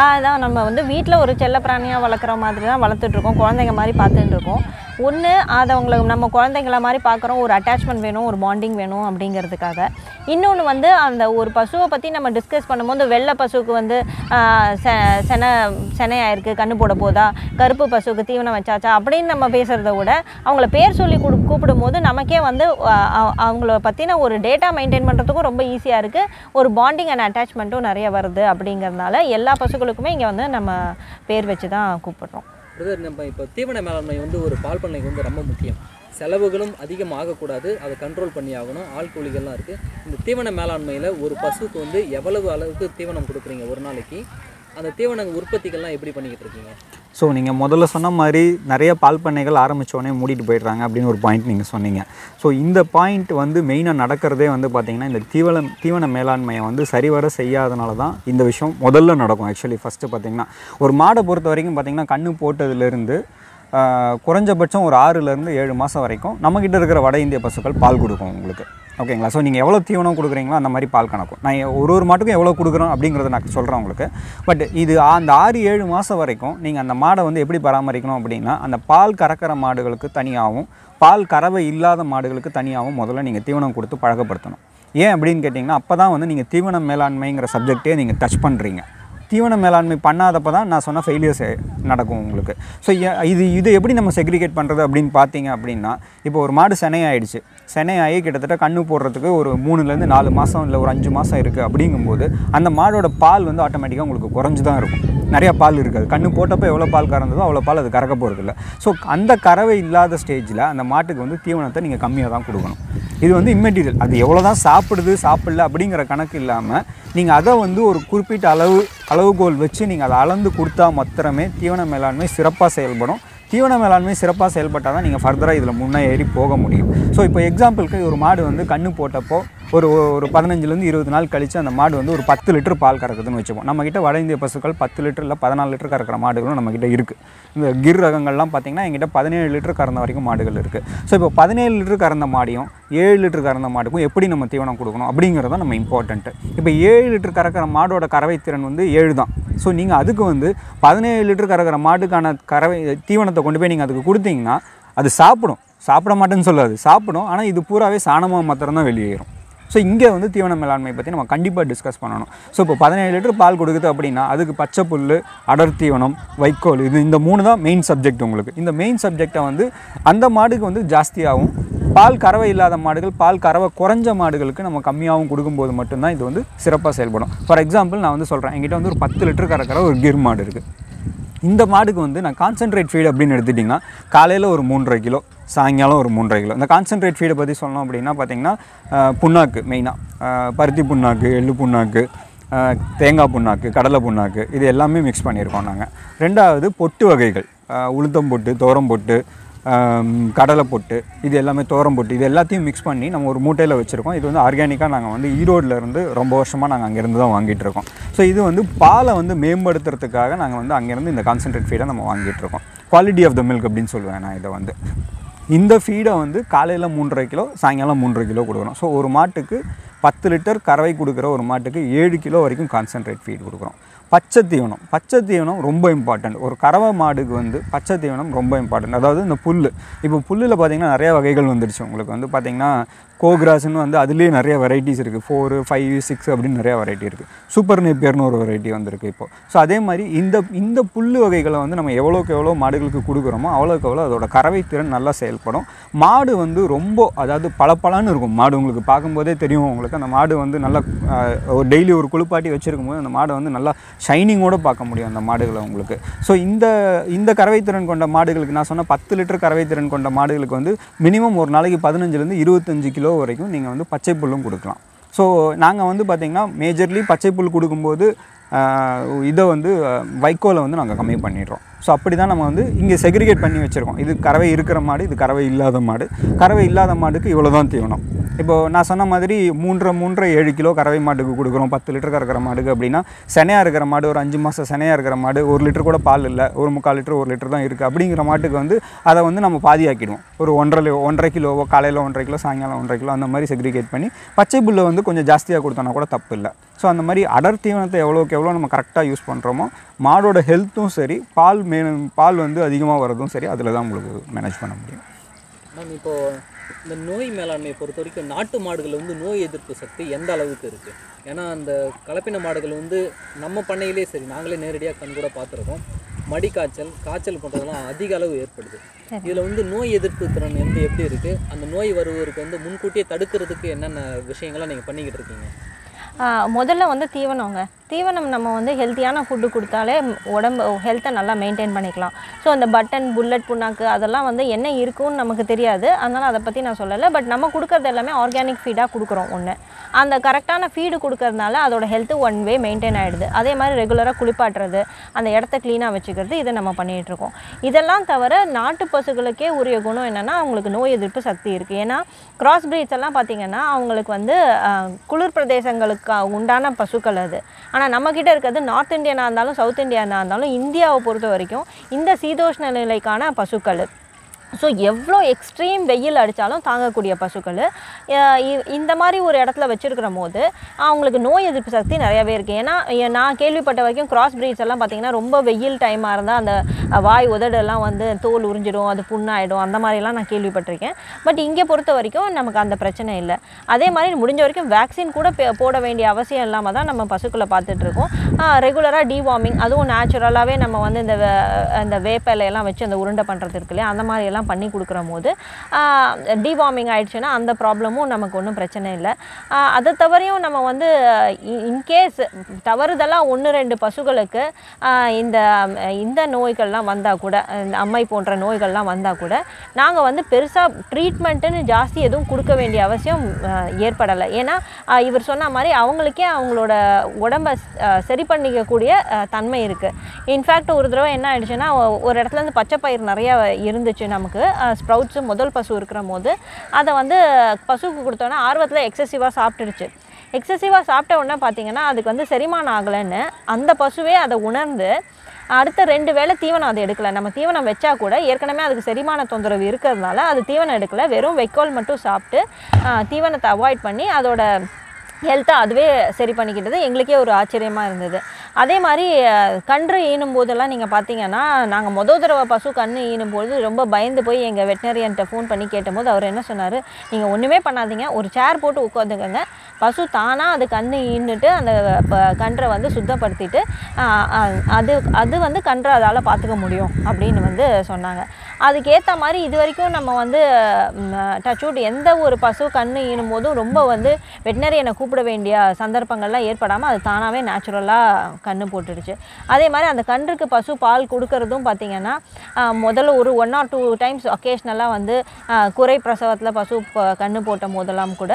அதான் நம்ம வந்து வீட்டில் ஒரு செல்ல பிராணியாக வளர்க்குற மாதிரி தான் வளர்த்துட்ருக்கோம், குழந்தைங்க மாதிரி பார்த்துட்டுருக்கோம். ஒன்று அதை அவங்களை நம்ம குழந்தைங்கள மாதிரி பார்க்குறோம், ஒரு அட்டாச்மெண்ட் வேணும், ஒரு பாண்டிங் வேணும் அப்படிங்கிறதுக்காக. இன்னொன்று வந்து அந்த ஒரு பசுவை பற்றி நம்ம டிஸ்கஸ் பண்ணும்போது வெள்ளை பசுவுக்கு வந்து செனை செனையாயிருக்கு, கண்ணு போட போதா, கருப்பு பசுவுக்கு தீவனம் வச்சாச்சா அப்படின்னு நம்ம பேசுகிறத விட அவங்கள பேர் சொல்லி கூ கூப்பிடும் போது நமக்கே வந்து அவங்கள பற்றின ஒரு டேட்டா மெயின்டைன் பண்ணுறதுக்கும் ரொம்ப ஈஸியாக இருக்குது. ஒரு பாண்டிங் அண்ட் அட்டாச்மெண்ட்டும் நிறைய வருது. அப்படிங்கிறதுனால எல்லா பசுக்களுக்குமே இங்கே வந்து நம்ம பேர் வச்சு தான் கூப்பிட்றோம். நம்ம இப்போ தீவன மேலாண்மை வந்து ஒரு பால் பண்ணைக்கு வந்து ரொம்ப முக்கியம். செலவுகளும் அதிகமாகக்கூடாது, அதை கண்ட்ரோல் பண்ணி ஆகணும். ஆள்கூலிகள்லாம் இருக்குது. இந்த தீவன மேலாண்மையில் ஒரு பசுவுக்கு வந்து எவ்வளவு அளவுக்கு தீவனம் கொடுக்குறீங்க ஒரு நாளைக்கு? அந்த தீவன உற்பத்திகள்லாம் எப்படி பண்ணிக்கிட்டு இருக்கீங்க? ஸோ நீங்கள் முதல்ல சொன்ன மாதிரி நிறைய பால் பண்ணைகள் ஆரம்பித்தோடனே மூடிட்டு போயிடுறாங்க அப்படின்னு ஒரு பாயிண்ட் நீங்கள் சொன்னீங்க. ஸோ இந்த பாயிண்ட் வந்து மெயினாக நடக்கிறதே வந்து பார்த்திங்கன்னா இந்த தீவன தீவன மேலாண்மையை வந்து சரிவர செய்யாதனால தான் இந்த விஷயம் முதல்ல நடக்கும். ஆக்சுவலி ஃபஸ்ட்டு பார்த்திங்கன்னா ஒரு மாடை பொறுத்த வரைக்கும் பார்த்திங்கன்னா கண்ணு போட்டதுலேருந்து குறைஞ்சபட்சம் ஒரு ஆறுலேருந்து ஏழு மாதம் வரைக்கும் நம்மக்கிட்ட இருக்கிற வட இந்திய பசுக்கள் பால் கொடுக்கும் உங்களுக்கு. ஓகேங்களா? ஸோ நீங்கள் எவ்வளோ தீவனம் கொடுக்குறீங்களோ அந்த மாதிரி பால் கணக்கும். நான் ஒரு ஒரு மாட்டுக்கும் எவ்வளோ கொடுக்குறோம் அப்படிங்கிறத நான் சொல்கிறேன் உங்களுக்கு. பட் இது அந்த ஆறு ஏழு மாதம் வரைக்கும் நீங்கள் அந்த மாடை வந்து எப்படி பராமரிக்கணும் அப்படின்னா, அந்த பால் கறக்கிற மாடுகளுக்கு தனியாகவும் பால் கறவை இல்லாத மாடுகளுக்கு தனியாகவும் முதல்ல நீங்கள் தீவனம் கொடுத்து பழக்கப்படுத்தணும். ஏன் அப்படின்னு கேட்டிங்கன்னா, அப்போ தான் வந்து நீங்கள் தீவன மேலாண்மைங்கிற சப்ஜெக்டே நீங்கள் டச் பண்ணுறீங்க. தீவன மேலாண்மை பண்ணாதப்போ தான் நான் சொன்ன ஃபெயிலியர்ஸ் நடக்கும் உங்களுக்கு. ஸோ இது இது எப்படி நம்ம செக்ரிகேட் பண்ணுறது அப்படின்னு பார்த்தீங்க அப்படின்னா, இப்போ ஒரு மாடு செனை ஆகிடுச்சு, செனை ஆகி கிட்டத்தட்ட கண்ணு போடுறதுக்கு ஒரு மூணுலேருந்து நாலு மாதம் இல்லை ஒரு அஞ்சு மாதம் இருக்குது அப்படிங்கும்போது அந்த மாடோட பால் வந்து ஆட்டோமேட்டிக்காக உங்களுக்கு குறைஞ்சி தான் இருக்கும். நிறையா பால் இருக்காது, கண்ணு போட்டப்போ எவ்வளோ பால் கறந்ததோ அவ்வளோ பால் அது கறக்க போகிறதில்ல. ஸோ அந்த கறவை இல்லாத ஸ்டேஜில் அந்த மாட்டுக்கு வந்து தீவனத்தை நீங்கள் கம்மியாக தான் கொடுக்கணும். இது வந்து இம்மெட்டீரியல், அது எவ்வளோ தான் சாப்பிடுது சாப்பிடல அப்படிங்கிற கணக்கு இல்லாமல் நீங்கள் அதை வந்து ஒரு குறிப்பிட்ட அளவு அளவுகோல் வச்சு நீங்கள் அதை அளந்து கொடுத்தா மாத்திரமே தீவன மேலாண்மை சிறப்பாக செயல்படும். தீவன மேலாண்மை சிறப்பாக செயல்பட்டால் தான் நீங்கள் ஃபர்தராக இதில் முன்னேறி போக முடியும். ஸோ இப்போ எக்ஸாம்பிளுக்கு ஒரு மாடு வந்து கண்ணு போட்டப்போ ஒரு ஒரு பதினஞ்சுலேருந்து இருபது நாள் கழித்து அந்த மாடு வந்து ஒரு பத்து லிட்டர் பால் கறக்குதுன்னு வச்சுப்போம். நம்மக்கிட்ட வட இந்திய பசுக்கள் பத்து லிட்டர் இல்லை பதினாலு லிட்டர் கறக்கிற மாடுகளும் நம்மக்கிட்ட இருக்குது. இந்த கிர் ரகங்கள்லாம் பார்த்திங்கன்னா எங்கிட்ட பதினேழு லிட்டர் கறந்த வரைக்கும் மாடுகள் இருக்குது. ஸோ இப்போ பதினேழு லிட்டர் கறந்த மாடியும் ஏழு லிட்டர் கறந்த மாட்டுக்கும் எப்படி நம்ம தீவனம் கொடுக்கணும் அப்படிங்கிறதான் நம்ம இம்பார்ட்டண்ட்டு. இப்போ ஏழு லிட்டர் கறக்கிற மாடோட கறவை திறன் வந்து ஏழு தான். ஸோ நீங்கள் அதுக்கு வந்து பதினேழு லிட்டர் கறக்கிற மாட்டுக்கான கறவை தீவனத்தை கொண்டு போய் நீங்கள் அதுக்கு கொடுத்தீங்கன்னா அது சாப்பிடும், சாப்பிட மாட்டேன்னு சொல்லாது, சாப்பிடும். ஆனால் இது பூராவே சாணமாக மாத்திரம்தான் வெளியேறும். ஸோ இங்கே வந்து தீவன மேலாண்மை பற்றி நம்ம கண்டிப்பாக டிஸ்கஸ் பண்ணணும். ஸோ இப்போ பதினேழு லிட்டர் பால் கொடுக்குது அப்படின்னா அதுக்கு பச்சை புல், அடர் தீவனம், வைக்கோல், இது இந்த மூணு தான் மெயின் சப்ஜெக்ட் உங்களுக்கு. இந்த மெயின் சப்ஜெக்டை வந்து அந்த மாடுக்கு வந்து ஜாஸ்தியாகவும் பால் கறவை இல்லாத மாடுகள், பால் கறவை குறைஞ்ச மாடுகளுக்கு நம்ம கம்மியாகவும் கொடுக்கும்போது மட்டும்தான் இது வந்து சிறப்பாக செயல்படும். ஃபார் எக்ஸாம்பிள் நான் வந்து சொல்கிறேன், என்கிட்ட வந்து ஒரு பத்து லிட்டர் கறக்கிற ஒரு கிர் மாடு இருக்குது. இந்த மாடுக்கு வந்து நான் கான்சன்ட்ரேட் ஃபீடு அப்படின்னு எடுத்துட்டிங்கன்னா காலையில் ஒரு மூன்றரை கிலோ, சாயங்காலம் ஒரு மூன்றரை கிலோ. இந்த கான்சன்ட்ரேட் ஃபீடை பற்றி சொல்லணும் அப்படின்னா பார்த்திங்கன்னா புண்ணாக்கு, மெயினாக பருத்தி புண்ணாக்கு, எள்ளு புண்ணாக்கு, தேங்காய் புண்ணாக்கு, கடலை புண்ணாக்கு, இது எல்லாமே மிக்ஸ் பண்ணியிருக்கோம் நாங்கள். ரெண்டாவது பொட்டு வகைகள், உளுத்தம் பொட்டு, தோரம் பொட்டு, கடலை பொட்டு, இது எல்லாமே தோரம் பொட்டு, இது எல்லாத்தையும் மிக்ஸ் பண்ணி நம்ம ஒரு மூட்டையில் வச்சுருக்கோம். இது வந்து ஆர்கானிக்காக நாங்கள் வந்து ஈரோடுலேருந்து ரொம்ப வருஷமாக நாங்கள் அங்கேருந்து தான் வாங்கிட்டுருக்கோம். ஸோ இது வந்து பாலை வந்து மேம்படுத்துறதுக்காக நாங்கள் வந்து அங்கேருந்து இந்த கான்சன்ட்ரேட் ஃபீடை நம்ம வாங்கிட்டுருக்கோம். குவாலிட்டி ஆஃப் த மில்க் அப்படின்னு சொல்லுவேன் நான் இதை வந்து. இந்த ஃபீடை வந்து காலையில் மூன்றரை கிலோ, சாயங்காலம் மூன்றரை கிலோ கொடுக்குறோம். ஸோ ஒரு மாட்டுக்கு பத்து லிட்டர் கறவை கொடுக்குற ஒரு மாட்டுக்கு ஏழு கிலோ வரைக்கும் கான்சன்ட்ரேட் ஃபீடு கொடுக்குறோம். பச்சை தீவனம், பச்சை தீவனம் ரொம்ப இம்பார்ட்டண்ட். ஒரு கறவை மாடுக்கு வந்து பச்சை தீவனம் ரொம்ப இம்பார்ட்டண்ட். அதாவது இந்த புல், இப்போ புல்லில் பார்த்திங்கன்னா நிறையா வகைகள் வந்துடுச்சு உங்களுக்கு. வந்து பார்த்திங்கன்னா கோக்ராஸ்ன்னு வந்து அதுலேயே நிறைய வெரைட்டிஸ் இருக்குது, ஃபோரு, ஃபைவ், சிக்ஸ் அப்படின்னு நிறையா வெரைட்டி இருக்குது. சூப்பர் நேப்பியர்னு ஒரு வெரைட்டி வந்துருக்கு இப்போது. ஸோ அதே மாதிரி இந்த இந்த புல் வகைகளை வந்து நம்ம எவ்வளோக்கு எவ்வளோ மாடுகளுக்கு கொடுக்குறோமோ அவ்வளோக்கு எவ்வளோ அதோட கறவை திறன் நல்லா செயல்படும். மாடு வந்து ரொம்ப, அதாவது பளபளன்னு இருக்கும் மாடு. உங்களுக்கு பார்க்கும்போதே தெரியும் உங்களுக்கு அந்த மாடு வந்து நல்லா டெய்லி ஒரு குளிப்பாட்டி வச்சுருக்கும் போது அந்த மாடை வந்து நல்லா ஷைனிங்கோடு பார்க்க முடியும் அந்த மாடுகளை உங்களுக்கு. ஸோ இந்த இந்த கறவை திறன் கொண்ட மாடுகளுக்கு நான் சொன்ன பத்து லிட்டர் கறவை திறன் கொண்ட மாடுகளுக்கு வந்து மினிமம் ஒரு நாளைக்கு பதினஞ்சுலேருந்து இருபத்தஞ்சு கிலோ வரைக்கும் நீங்கள் வந்து பச்சை புல்லும் கொடுக்கலாம். ஸோ நாங்கள் வந்து பார்த்திங்கன்னா மேஜர்லி பச்சை புல் கொடுக்கும்போது இதை வந்து வைக்கோலை வந்து நாங்கள் கம்மி பண்ணிடுறோம். ஸோ அப்படி தான் நம்ம வந்து இங்கே செக்ரிகேட் பண்ணி வச்சுருக்கோம். இது கறவை இருக்கிற மாடு, இது கறவை இல்லாத மாடு. கறவை இல்லாத மாடுக்கு இவ்வளோ தான் தீவனம். இப்போது நான் சொன்ன மாதிரி மூன்றரை மூன்றரை ஏழு கிலோ கறவை மாட்டுக்கு கொடுக்குறோம் பத்து லிட்டர் கறக்கிற மாடுக்கு அப்படின்னா. செனையாக இருக்கிற மாடு, ஒரு அஞ்சு மாதம் செனையாக இருக்கிற மாடு, ஒரு லிட்டர் கூட பால் இல்லை, ஒரு முக்கால் லிட்டர் ஒரு லிட்டர் தான் இருக்குது அப்படிங்கிற மாட்டுக்கு வந்து அதை வந்து நம்ம பாதியாக்கிடுவோம். ஒரு ஒன்றரை ஒன்றரை கிலோவோ, காலையில் ஒன்றரை கிலோ, சாயங்காலம் ஒன்றரை கிலோ, அந்த மாதிரி செக்ரிகேட் பண்ணி பச்சை புல்லை வந்து கொஞ்சம் ஜாஸ்தியாக கொடுத்தோன்னா கூட தப்பு இல்லை. ஸோ அந்த மாதிரி அடர் தீவனத்தை எவ்வளோக்கு எவ்வளோ நம்ம கரெக்டாக யூஸ் பண்ணுறோமோ மாடோட ஹெல்த்தும் சரி, பால் மே பால் வந்து அதிகமாக வரதும் சரி, அதில் தான் உங்களுக்கு மேனேஜ் பண்ண முடியும். மேம் இப்போது இந்த நோய் மேலாண்மையை பொறுத்த வரைக்கும் நாட்டு மாடுகள் வந்து நோய் எதிர்ப்பு சக்தி எந்த அளவுக்கு இருக்குது? ஏன்னா அந்த கலப்பின மாடுகள் வந்து நம்ம பண்ணையிலே சரி நாங்களே நேரடியாக கண் கூட பார்த்துருக்கோம். மடி காய்ச்சல், காய்ச்சல் போன்றதெல்லாம் அதிக அளவு ஏற்படுது. இதில் வந்து நோய் எதிர்ப்பு திறன் வந்து எப்படி இருக்குது? அந்த நோய் வருவதற்கு வந்து முன்கூட்டியே தடுக்கிறதுக்கு என்னென்ன விஷயங்கள்லாம் நீங்கள் பண்ணிக்கிட்டு இருக்கீங்க? முதல்ல வந்து தீவனங்க, தீவனம் நம்ம வந்து ஹெல்த்தியான ஃபுட்டு கொடுத்தாலே உடம்பு ஹெல்த்தை நல்லா மெயின்டைன் பண்ணிக்கலாம். ஸோ அந்த பட்டன், புல்லட் புண்ணாக்கு அதெல்லாம் வந்து என்ன இருக்குன்னு நமக்கு தெரியாது, அதனால் அதை பற்றி நான் சொல்லலை. பட் நம்ம கொடுக்குறது எல்லாமே ஆர்கானிக் ஃபீடாக கொடுக்குறோம். ஒன்று, அந்த கரெக்டான ஃபீடு கொடுக்கறதுனால அதோட ஹெல்த்து ஒன் வே மெயின்டைன் ஆகிடுது. அதே மாதிரி ரெகுலராக குளிப்பாட்டுறது, அந்த இடத்த க்ளீனாக வச்சுக்கிறது, இதை நம்ம பண்ணிகிட்ருக்கோம். இதெல்லாம் தவிர நாட்டு பசுகளுக்கே உரிய குணம் என்னென்னா அவங்களுக்கு நோய் எதிர்ப்பு சக்தி இருக்குது. ஏன்னா கிராஸ் பிரீட்ஸ் எல்லாம் பார்த்திங்கன்னா அவங்களுக்கு வந்து குளிர் பிரதேசங்களுக்கு உண்டான பசுக்கள் அது. ஆனால் நம்மக்கிட்ட இருக்கிறது நார்த் இந்தியனாக இருந்தாலும் சவுத் இந்தியனாக இருந்தாலும் இந்தியாவை பொறுத்த வரைக்கும் இந்த சீதோஷ்ண நிலைக்கான பசுக்கள். So, எவ்வளோ எக்ஸ்ட்ரீம் வெயில் அடித்தாலும் தாங்கக்கூடிய பசுக்கள் இந்த மாதிரி ஒரு இடத்துல வச்சுருக்கிற போது அவங்களுக்கு நோய் எதிர்ப்பு சக்தி நிறையாவே இருக்குது. ஏன்னா நான் கேள்விப்பட்ட வரைக்கும் கிராஸ் பிரீட்ஸ் எல்லாம் பார்த்திங்கன்னா ரொம்ப வெயில் டைமாக இருந்தால் அந்த வாய் உதடெல்லாம் வந்து தோல் உறிஞ்சிடும், அது புண்ணாயிடும், அந்த மாதிரிலாம் நான் கேள்விப்பட்டிருக்கேன். பட் இங்கே பொறுத்த வரைக்கும் நமக்கு அந்த பிரச்சனை இல்லை. அதே மாதிரி முடிஞ்ச வரைக்கும் வேக்சின் கூட போட வேண்டிய அவசியம் இல்லாமல் தான் நம்ம பசுக்களை பார்த்துட்ருக்கோம். ரெகுலராக டிவார்மிங், அதுவும் நேச்சுரலாகவே நம்ம வந்து இந்த இந்த வேப்பிலையெல்லாம் வச்சு அந்த உருண்டை பண்ணுறது இருக்கு இல்லையா, அந்த மாதிரியெல்லாம் பண்ணி கொடுக்குற போது டிவார்மிங் ஆயிடுச்சுன்னா அந்த ப்ராப்ளமும் நமக்கு ஒன்றும் பிரச்சனை இல்லை. அதை தவறையும் நம்ம வந்து இன்கேஸ் தவறுதெல்லாம் ஒன்று ரெண்டு பசுகளுக்கு இந்த இந்த நோய்கள்லாம் வந்தால் கூட, அம்மை போன்ற நோய்கள்லாம் வந்தால் கூட நாங்கள் வந்து பெருசாக ட்ரீட்மெண்ட்டுன்னு ஜாஸ்தி எதுவும் கொடுக்க வேண்டிய அவசியம் ஏற்படலை. ஏன்னா இவர் சொன்ன மாதிரி அவங்களுக்கே அவங்களோட உடம்பை சரி பண்ணிக்கக்கூடிய தன்மை இருக்குது. இன்ஃபேக்ட் ஒரு தடவை என்ன ஆயிடுச்சுன்னா, ஒரு இடத்துல இருந்து பச்சை பயிர் நிறையா இருந்துச்சு நம்ம ஸ்ப்ரவுட்ஸ் முதல் பசு இருக்கிற போது அதை வந்து பசுக்கு கொடுத்தோன்னா ஆர்வத்தில் எக்ஸசிவாக சாப்பிட்டுருச்சு. எக்ஸசிவாக சாப்பிட்ட உடனே பார்த்தீங்கன்னா அதுக்கு வந்து செரிமானம் ஆகலைன்னு அந்த பசுவே அதை உணர்ந்து அடுத்த ரெண்டு வேளை தீவனம் அதை எடுக்கலை. நம்ம தீவனம் வச்சா கூட ஏற்கனவே அதுக்கு செரிமான தொந்தரவு இருக்கிறதுனால அது தீவனம் எடுக்கலை, வெறும் வைக்கோல் மட்டும் சாப்பிட்டு தீவனத்தை அவாய்ட் பண்ணி அதோட ஹெல்த்தை அதுவே சரி பண்ணிக்கிட்டது எங்களுக்கே ஒரு ஆச்சரியமாக இருந்தது. அதே மாதிரி கன்று ஈனும் போதெல்லாம் நீங்கள் பார்த்தீங்கன்னா, நாங்கள் மொதல் தடவை பசு கன்று ஈனும்போது ரொம்ப பயந்து போய் எங்கள் வெட்டினரியன்ட்ட ஃபோன் பண்ணி கேட்டபோது அவர் என்ன சொன்னார், நீங்கள் ஒன்றுமே பண்ணாதீங்க, ஒரு சேர் போட்டு உட்காந்துக்கங்க, பசு தானாக அது கன்று ஈன்னுட்டு அந்த கன்றை வந்து சுத்தப்படுத்திட்டு அது அது வந்து கன்றை அதால் பார்த்துக்க முடியும் அப்படின்னு வந்து சொன்னாங்க. அதுக்கேற்ற மாதிரி இது வரைக்கும் நம்ம வந்து டச்வுட் எந்த ஒரு பசு கன்று ஈனும் போதும் ரொம்ப வந்து வெட்டினரியனை கூப்பிட வேண்டிய சந்தர்ப்பங்கள்லாம் ஏற்படாமல் அது தானாகவே நேச்சுரலாக கன்று போட்டுடுச்சு. அதே மாதிரி அந்த கன்றுக்கு பசு பால் கொடுக்கறதும் பார்த்திங்கன்னா முதல்ல ஒரு ஒன் ஆர் டூ டைம்ஸ் ஒகேஷ்னலாக வந்து குறை பிரசவத்தில் பசு கன்று போட்ட போதெல்லாம் கூட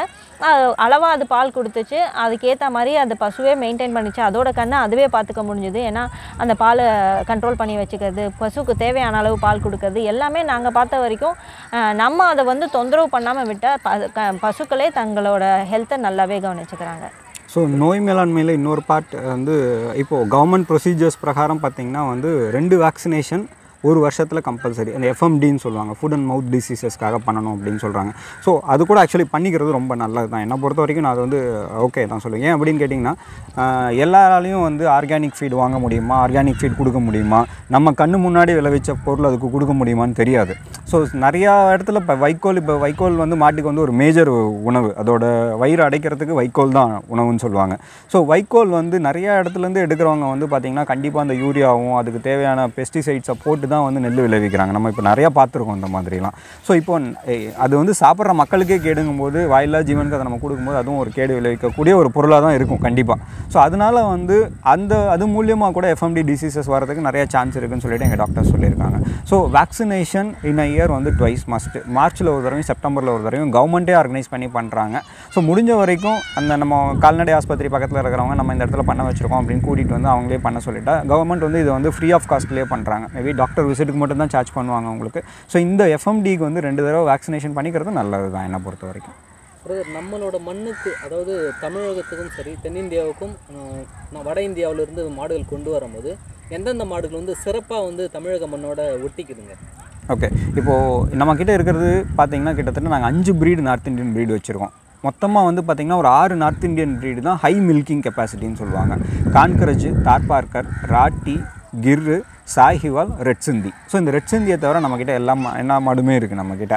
அளவாக அது பால் கொடுத்துச்சு. அதுக்கேற்ற மாதிரி அந்த பசுவே மெயின்டைன் பண்ணிச்சு, அதோட கண்ணை அதுவே பார்த்துக்க முடிஞ்சுது. ஏன்னா அந்த பாலை கண்ட்ரோல் பண்ணி வச்சுக்கிறது, பசுக்கு தேவையான அளவு பால் கொடுக்கறது எல்லாமே நாங்கள் பார்த்த வரைக்கும் நம்ம அதை வந்து தொந்தரவு பண்ணாமல் விட்டால் பசுக்களே தங்களோட ஹெல்த்தை நல்லாவே கவனிச்சுக்கிறாங்க. ஸோ நோய் மேலாண்மையில் இன்னொரு பார்ட் வந்து இப்போது கவர்மெண்ட் ப்ரொசீஜர்ஸ் பிரகாரம் பார்த்திங்கன்னா வந்து ரெண்டு வேக்சினேஷன் ஒரு வருஷத்தில் கம்பல்சரி, அந்த எஃப்எம்டின்னு சொல்லுவாங்க, ஃபுட் அண்ட் மவுத் டிசீசஸ்க்காக பண்ணணும் அப்படின்னு சொல்கிறாங்க. ஸோ அது கூட ஆக்சுவலி பண்ணிக்கிறது ரொம்ப நல்லது தான். என்னை பொறுத்த வரைக்கும் நான் அது வந்து ஓகே தான் சொல்லுவேன். ஏன் அப்படின்னு கேட்டிங்கன்னா, எல்லாராலையும் வந்து ஆர்கானிக் ஃபீட் வாங்க முடியுமா, ஆர்கானிக் ஃபீட் கொடுக்க முடியுமா, நம்ம கண்ணு முன்னாடி விளைவிச்ச பொருள் அதுக்கு கொடுக்க முடியுமான்னு தெரியாது. ஸோ நிறையா இடத்துல இப்போ வைக்கோல் இப்போ வைக்கோல் வந்து மாட்டுக்கு வந்து ஒரு மேஜர் உணவு, அதோட வயிறு அடைக்கிறதுக்கு வைக்கோல் தான் உணவுன்னு சொல்லுவாங்க. ஸோ வைக்கோல் வந்து நிறையா இடத்துலேருந்து எடுக்கிறவங்க வந்து பார்த்திங்கன்னா கண்டிப்பாக அந்த யூரியாவும் அதுக்கு தேவையான பெஸ்டிசைட்ஸை போட்டு தான் வந்து நெல் விளைவிக்கிறாங்க. நம்ம இப்போ நிறையா பார்த்துருக்கோம் இந்த மாதிரிலாம். ஸோ இப்போ அது வந்து சாப்பிட்ற மக்களுக்கே கேடுங்கும் போது, வாயில்லா ஜீவனுக்கு அதை நம்ம கொடுக்கும்போது அதுவும் ஒரு கேடு விளைவிக்கக்கூடிய ஒரு பொருளாக தான் இருக்கும் கண்டிப்பாக. ஸோ அதனால் வந்து அந்த அது மூலியமாக கூட எஃப்எம்டி டிசீசஸ் வரதுக்கு நிறையா சான்ஸ் இருக்குதுன்னு சொல்லிட்டு எங்கள் டாக்டர்ஸ் சொல்லியிருக்காங்க. So vaccination in a year வந்து ட்வைஸ் மஸ்ட், மார்ச்சில் ஒரு தடவையும் செப்டம்பரில் ஒரு தடவையும் கவர்மெண்ட்டே ஆர்கனைஸ் பண்ணி பண்ணுறாங்க. ஸோ முடிஞ்ச வரைக்கும் அந்த நம்ம கால்நடை ஆஸ்பத்திரி பக்கத்தில் இருக்கிறவங்க நம்ம இந்த இடத்துல பண்ண வச்சுருக்கோம் அப்படின்னு கூட்டிகிட்டு வந்து அவங்களே பண்ண சொல்லிட்டா கவர்மெண்ட் வந்து இதை வந்து ஃப்ரீ ஆஃப் காஸ்ட்லேயே பண்ணுறாங்க. மேபி டாக்டர் டாக்டர் விசிட்டுக்கு மட்டும் தான் சார்ஜ் பண்ணுவாங்க உங்களுக்கு. ஸோ இந்த எஃப்எம்டிக்கு வந்து ரெண்டு தடவை வேக்சினேஷன் பண்ணிக்கிறது நல்லது தான் என்னை பொறுத்த வரைக்கும். நம்மளோட மண்ணுக்கு, அதாவது தமிழகத்துக்கும் சரி தென்னிந்தியாவுக்கும் வட இந்தியாவிலிருந்து மாடுகள் கொண்டு வரும்போது எந்தெந்த மாடுகள் வந்து சிறப்பாக வந்து தமிழக மண்ணோட ஒட்டிக்குதுங்க? ஓகே, இப்போது நம்மக்கிட்ட இருக்கிறது பார்த்திங்கன்னா கிட்டத்தட்ட நாங்கள் அஞ்சு ப்ரீடு நார்த் இந்தியன் ப்ரீடு வச்சுருக்கோம். மொத்தமாக வந்து பார்த்திங்கன்னா ஒரு ஆறு நார்த் இந்தியன் ப்ரீடு தான் ஹை மில்கிங் கெப்பாசிட்டின்னு சொல்லுவாங்க. கான்கரஜ், தார்பார்கர், ராட்டி, கிர்ரு, சாஹிவால், ரெட் சிந்தி. ஸோ இந்த ரெட் சிந்தியை தவிர நம்மக்கிட்ட எல்லா எல்லா மாடுமே இருக்குது. நம்மக்கிட்ட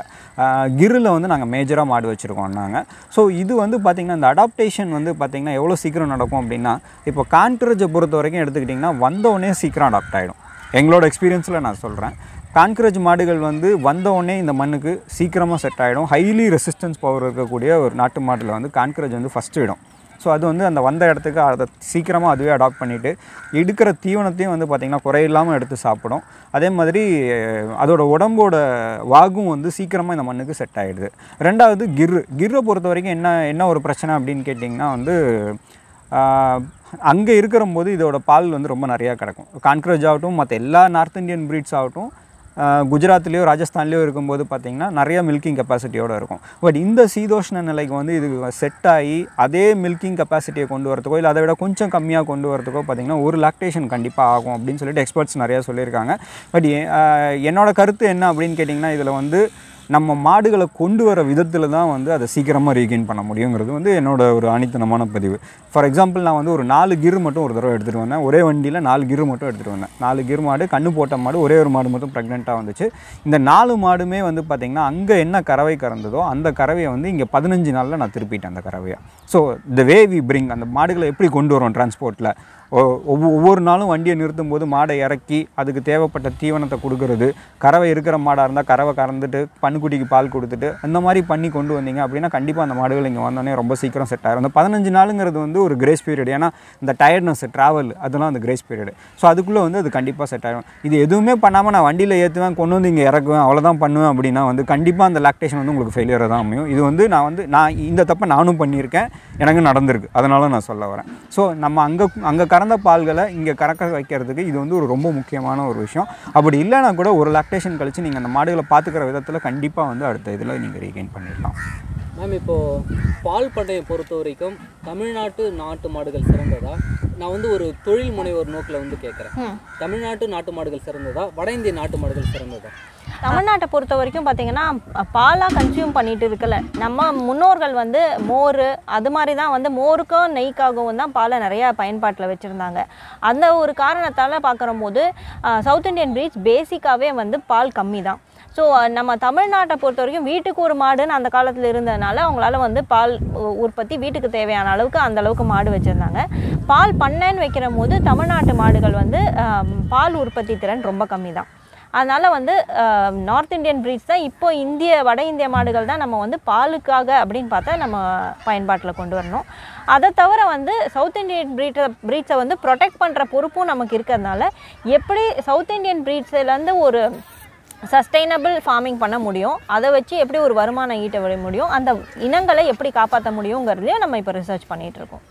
கிரில் வந்து நாங்கள் மேஜராக மாடு வச்சுருக்கோம் நாங்கள். ஸோ இது வந்து பார்த்திங்கன்னா இந்த அடாப்டேஷன் வந்து பார்த்திங்கன்னா எவ்வளோ சீக்கிரம் நடக்கும் அப்படின்னா, இப்போ கான்கரஜை பொறுத்த வரைக்கும் எடுத்துக்கிட்டிங்கன்னா வந்தவுடனே சீக்கிரம் அடாப்ட் ஆகிடும். எங்களோட எக்ஸ்பீரியன்ஸில் நான் சொல்கிறேன், கான்கரஜ் மாடுகள் வந்து வந்தவுடனே இந்த மண்ணுக்கு சீக்கிரமாக செட் ஆகிடும். ஹைலி ரெசிஸ்டன்ஸ் பவர் இருக்கக்கூடிய ஒரு நாட்டு மாட்டில் வந்து கான்கரஜ் வந்து ஃபஸ்ட்டு இடம். ஸோ அது வந்து அந்த வந்த இடத்துக்கு அதை சீக்கிரமாக அதுவே அடாப்ட் பண்ணிவிட்டு எடுக்கிற தீவனத்தையும் வந்து பார்த்திங்கன்னா குறையில்லாமல் எடுத்து சாப்பிடும். அதே மாதிரி அதோடய உடம்போட வாகும் வந்து சீக்கிரமாக இந்த மண்ணுக்கு செட் ஆகிடுது. ரெண்டாவது கிர்ரு. கிர்ரை பொறுத்த வரைக்கும் என்ன என்ன ஒரு பிரச்சனை அப்படின்னு கேட்டிங்கன்னா வந்து அங்கே இருக்கிற போது இதோட பால் வந்து ரொம்ப நிறையா கிடக்கும். கான்கரஜ் ஆகட்டும் மற்ற எல்லா நார்த் இந்தியன் ப்ரீட்ஸ் ஆகட்டும் குஜராத்லயோ ராஜஸ்தான்லயோ இருக்கும்போது பாத்தீங்கன்னா நிறைய மில்கிங் கெபாசிட்டியோட இருக்கும். பட் இந்த சீதோஷ்ண நிலைக்கு வந்து இது செட் ஆகி அதே மில்கிங் கெபாசிட்டியை கொண்டு வரதுக்கோ இல்லை அதை விட கொஞ்சம் கம்மியாக கொண்டு வரதுக்கோ பார்த்தீங்கன்னா ஒரு லாக்டேஷன் கண்டிப்பாக ஆகும் அப்படின்னு சொல்லிட்டு எக்ஸ்பர்ட்ஸ் நிறையா சொல்லியிருக்காங்க. பட் என்னோட கருத்து என்ன அப்படின்னு கேட்டிங்கன்னா, இதில் வந்து நம்ம மாடுகளை கொண்டு வர விதத்தில் தான் வந்து அதை சீக்கிரமாக ரீகெயின் பண்ண முடியுங்கிறது வந்து என்னோட ஒரு அனித்தனமான பதிவு. ஃபார் எக்ஸாம்பிள், நான் வந்து ஒரு நாலு கிரு மட்டும் ஒரு தடவை எடுத்துகிட்டு வந்தேன். ஒரே வண்டியில் நாலு கிரு மட்டும் எடுத்துகிட்டு வந்தேன். நாலு கிரு மாடு, கண்ணு போட்ட மாடு, ஒரே ஒரு மாடு மட்டும் ப்ரெக்னெண்ட்டாக வந்துச்சு. இந்த நாலு மாடுமே வந்து பார்த்திங்கன்னா அங்கே என்ன கறவை கறந்ததோ அந்த கறவையை வந்து இங்கே பதினஞ்சு நாளில் நான் திருப்பிட்டேன் அந்த கறவையை. So the way we bring, அந்த மாடுகளை எப்படி கொண்டு வரோம் டிரான்ஸ்போர்ட்டில், ஒவ்வொரு ஒவ்வொரு நாளும் வண்டியை நிறுத்தும் போது மாடை இறக்கி அதுக்கு தேவைப்பட்ட தீவனத்தை கொடுக்கறது, கறவை இருக்கிற மாடாக இருந்தால் கறவை கறந்துட்டு பன்னுக்குட்டிக்கு பால் கொடுத்துட்டு அந்த மாதிரி பண்ணி கொண்டு வந்தீங்க அப்படின்னா கண்டிப்பாக அந்த மாடுகள் இங்கே வந்தோடனே ரொம்ப சீக்கிரம் செட் ஆகிடும். அந்த பதினஞ்சு நாளுங்கிறது வந்து ஒரு கிரேஸ் பீரியட். ஏன்னா இந்த டயர்ட்னஸ், ட்ராவல், அதெல்லாம் அந்த கிரேஸ் பீரியட். ஸோ அதுக்குள்ளே வந்து அது கண்டிப்பாக செட் ஆகிடும். இது எதுவுமே பண்ணாமல் நான் வண்டியில் ஏற்றுவேன், கொண்டு வந்து இங்கே இறக்குவேன், அவ்வளோதான் பண்ணுவேன் அப்படின்னா வந்து கண்டிப்பாக அந்த லாக்டேஷன் வந்து உங்களுக்கு ஃபெயிலியராக தான் அமையும். இது வந்து நான் வந்து நான் இந்த தப்பை நானும் பண்ணியிருக்கேன், எனக்கு நடந்திருக்கு, அதனால நான் சொல்ல வரேன். ஸோ நம்ம அங்கே அங்கே கறந்த பால்களை இங்கே கறக்க வைக்கிறதுக்கு இது வந்து ஒரு ரொம்ப முக்கியமான ஒரு விஷயம். அப்படி இல்லைனா கூட ஒரு லாக்டேஷன் கழித்து நீங்கள் அந்த மாடுகளை பார்த்துக்கிற விதத்தில் கண்டிப்பாக வந்து அடுத்த இதில் நீங்கள் ரீகெயின் பண்ணிடலாம். மேம், இப்போது பால் பண்ணையை பொறுத்த வரைக்கும் தமிழ்நாட்டு நாட்டு மாடுகள் சிறந்ததா? நான் வந்து ஒரு தொழில் முனைவோர் நோக்கில் வந்து கேட்குறேன். தமிழ்நாட்டு நாட்டு மாடுகள் சிறந்ததா, வட இந்திய நாட்டு மாடுகள் சிறந்ததா? தமிழ்நாட்டை பொறுத்த வரைக்கும் பார்த்தீங்கன்னா பாலாக கன்சியூம் பண்ணிட்டு இருக்கல, நம்ம முன்னோர்கள் வந்து மோர் அது மாதிரி தான் வந்து மோருக்கும் நெய்க்காகவும் தான் பாலை நிறையா பயன்பாட்டில் வச்சுருந்தாங்க. அந்த ஒரு காரணத்தால் பார்க்குற போது சவுத் இண்டியன் பிரீட்ஸ் பேசிக்காகவே வந்து பால் கம்மி தான். ஸோ நம்ம தமிழ்நாட்டை பொறுத்த வரைக்கும் வீட்டுக்கு ஒரு மாடுன்னு அந்த காலத்தில் இருந்ததுனால அவங்களால வந்து பால் உற்பத்தி வீட்டுக்கு தேவையான அளவுக்கு அந்த அளவுக்கு மாடு வச்சுருந்தாங்க. பால் பண்ணைன்னு வைக்கிற போது தமிழ்நாட்டு மாடுகள் வந்து பால் உற்பத்தி திறன் ரொம்ப கம்மி தான். அதனால் வந்து நார்த் இந்தியன் பிரீட்ஸ் தான் இப்போ இந்திய வட இந்திய மாடுகள் தான் நம்ம வந்து பாலுக்காக அப்படின்னு பார்த்தா நம்ம பயன்பாட்டில் கொண்டு வரணும். அதை தவிர வந்து சவுத் இண்டியன் பிரீட்டை பிரீட்ஸை வந்து ப்ரொடெக்ட் பண்ணுற பொறுப்பும் நமக்கு இருக்கிறதுனால எப்படி சவுத் இண்டியன் பிரீட்ஸ்லேருந்து ஒரு சஸ்டைனபிள் ஃபார்மிங் பண்ண முடியும், அதை வச்சு எப்படி ஒரு வருமானம் ஈட்ட முடியும், அந்த இனங்களை எப்படி காப்பாற்ற முடியுங்கிறதையும் நம்ம இப்போ ரிசர்ச் பண்ணிகிட்ருக்கோம்.